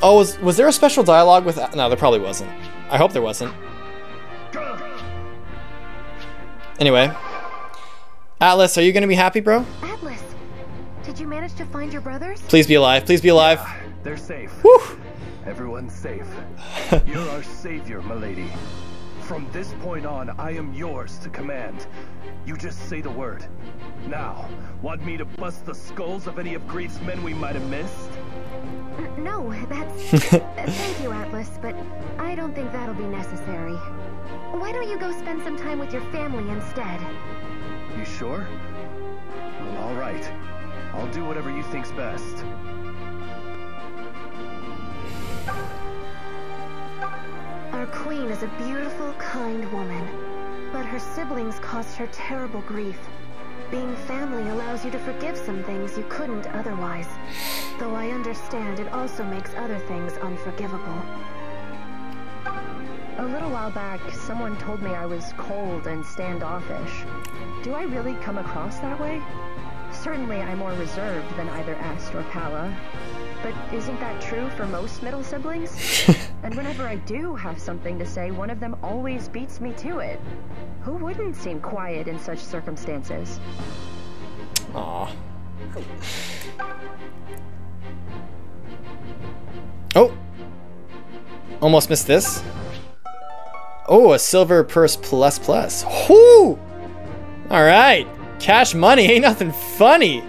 Oh, was there a special dialogue with... No, there probably wasn't. I hope there wasn't. Anyway. Atlas, are you going to be happy, bro? Atlas, did you manage to find your brothers? Please be alive. Please be alive. Yeah, they're safe. Whew. Everyone's safe. You're our savior, milady. From this point on, I am yours to command. You just say the word. Now, want me to bust the skulls of any of Grief's men we might have missed? No, that's... Thank you, Atlas, but I don't think that'll be necessary. Why don't you go spend some time with your family instead? You sure? Well, all right. I'll do whatever you think's best. Our queen is a beautiful, kind woman, but her siblings caused her terrible grief. Being family allows you to forgive some things you couldn't otherwise, though I understand it also makes other things unforgivable. A little while back, someone told me I was cold and standoffish. Do I really come across that way? Certainly I'm more reserved than either Est or Palla. But isn't that true for most middle siblings? And whenever I do have something to say, one of them always beats me to it. Who wouldn't seem quiet in such circumstances? Aww. Oh! Almost missed this. Oh, a silver purse plus plus. Whoo! Alright. Cash money ain't nothing funny.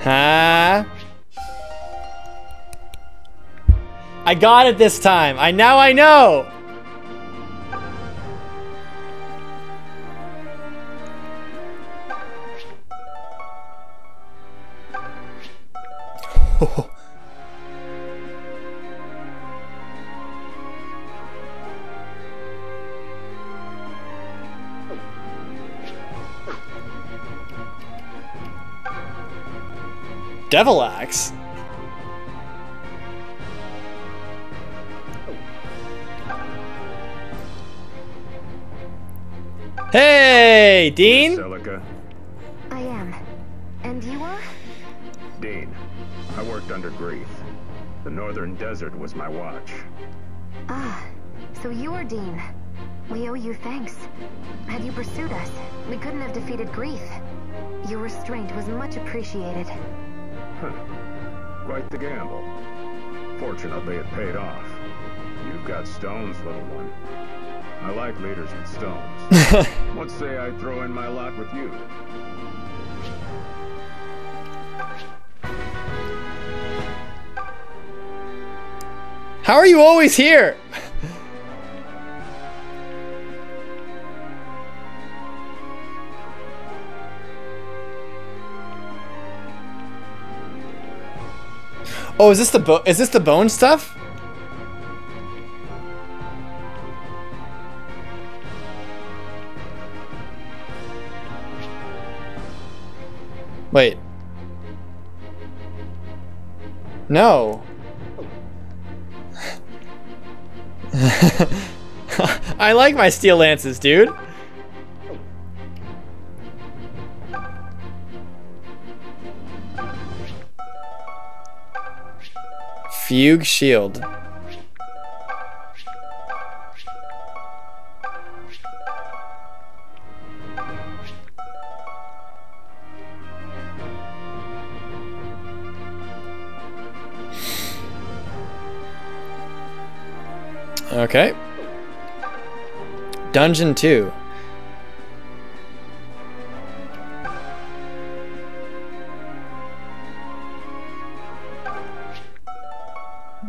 Huh? I got it this time. I know. Oh. Devil Axe. Hey, Dean. Celica. I am. And you are? Dean. I worked under Grief. The northern desert was my watch. Ah, so you are Dean. We owe you thanks. Had you pursued us, we couldn't have defeated Grief. Your restraint was much appreciated. Huh. Quite the gamble. Fortunately, it paid off. You've got stones, little one. I like leaders with stones. What say I throw in my lot with you? How are you always here? Oh, is this the bone stuff? Wait. No. I like my steel lances, dude. Fugue Shield. Okay. Dungeon 2.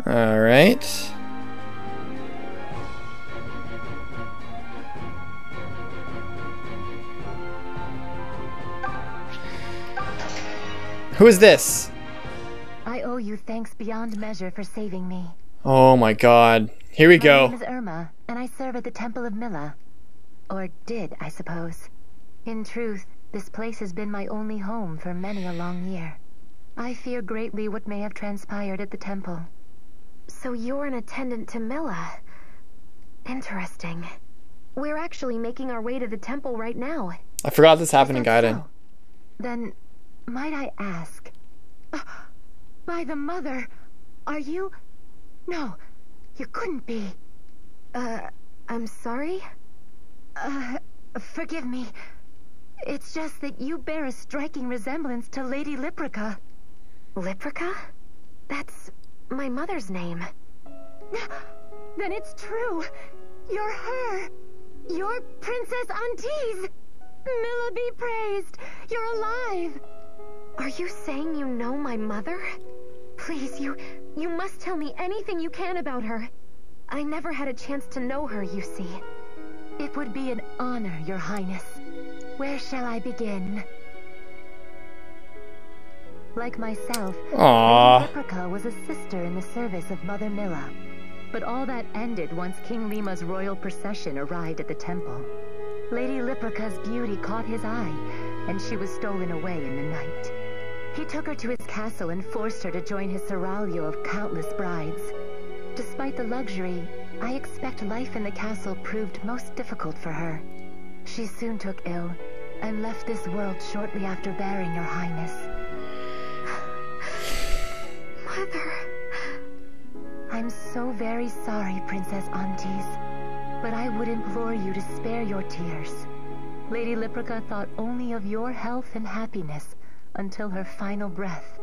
All right. Who is this? I owe you thanks beyond measure for saving me. Oh my God. Here we go. My name is Irma, and I serve at the Temple of Mila. Or did, I suppose. In truth, this place has been my only home for many a long year. I fear greatly what may have transpired at the temple. So you're an attendant to Mila. Interesting. We're actually making our way to the temple right now. I forgot this happened in Gaiden. So. Then, might I ask? By the mother, Are you? No, you couldn't be. I'm sorry? Forgive me. It's just that you bear a striking resemblance to Lady Liprica. Liprica? That's my mother's name. Then it's true. You're her. You're Princess Anthiese. Mila be praised. You're alive. Are you saying you know my mother? Please, you must tell me anything you can about her. I never had a chance to know her, you see. It would be an honor, Your Highness. Where shall I begin? Like myself, Liprica was a sister in the service of Mother Mila. But all that ended once King Lima's royal procession arrived at the temple. Lady Liprica's beauty caught his eye, and she was stolen away in the night. He took her to his castle and forced her to join his seraglio of countless brides. Despite the luxury, I expect life in the castle proved most difficult for her. She soon took ill, and left this world shortly after bearing Your Highness. Mother... I'm so very sorry, Princess Anthiese, but I would implore you to spare your tears. Lady Liprica thought only of your health and happiness until her final breath.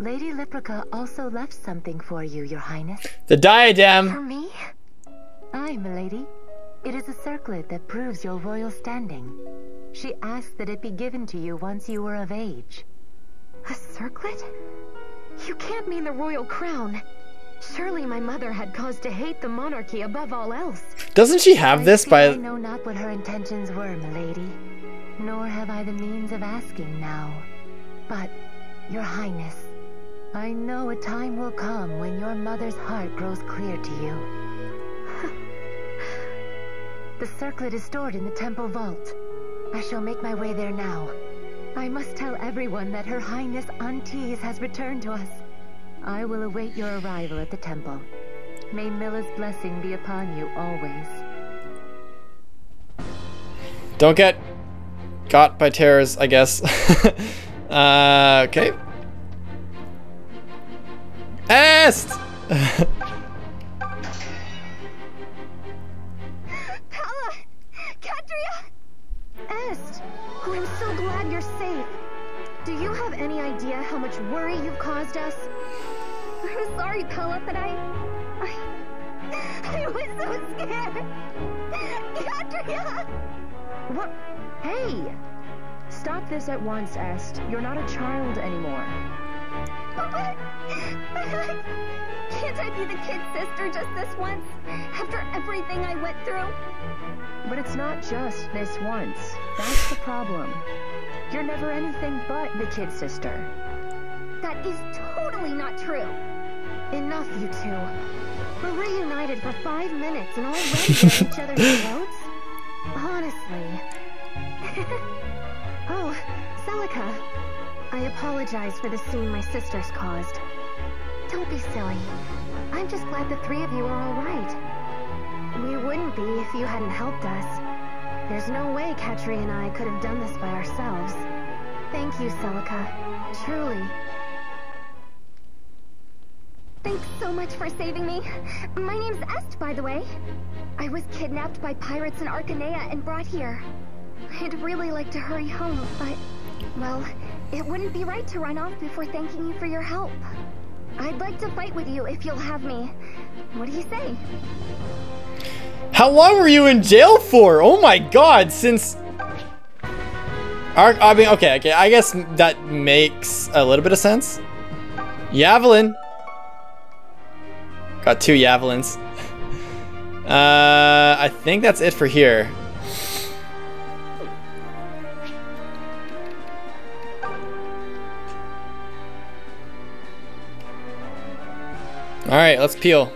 Lady Liprica also left something for you, Your Highness. The diadem! For me? Aye, milady. It is a circlet that proves your royal standing. She asked that it be given to you once you were of age. A circlet? You can't mean the royal crown. Surely my mother had cause to hate the monarchy above all else. Doesn't she have this by... I know not what her intentions were, milady. Nor have I the means of asking now. But, Your Highness, I know a time will come when your mother's heart grows clear to you. The circlet is stored in the temple vault. I shall make my way there now. I must tell everyone that Her Highness Anthiese has returned to us. I will await your arrival at the temple. May Mila's blessing be upon you always. Don't get got by terrors, I guess. Okay. Est! I'm so glad you're safe. Do you have any idea how much worry you've caused us? I'm sorry, Palla, but I was so scared. Andrea! What? Hey! Stop this at once, Est. You're not a child anymore. But can't I be the kid sister just this once? After everything I went through? But it's not just this once. That's the problem. You're never anything but the kid sister. That is totally not true. Enough, you two. We're reunited for 5 minutes and already at each other's throats? Honestly. Oh, Celica. I apologize for the scene my sisters caused. Don't be silly. I'm just glad the three of you are all right. We wouldn't be if you hadn't helped us. There's no way Katri and I could have done this by ourselves. Thank you, Celica. Truly. Thanks so much for saving me. My name's Est, by the way. I was kidnapped by pirates in Archanea and brought here. I'd really like to hurry home, but... well, it wouldn't be right to run off before thanking you for your help. I'd like to fight with you if you'll have me. What do you say? How long were you in jail for? Oh my god, since... I mean, okay, I guess that makes a little bit of sense. Yavelin! Got 2 Yavelins. I think that's it for here. All right, let's peel.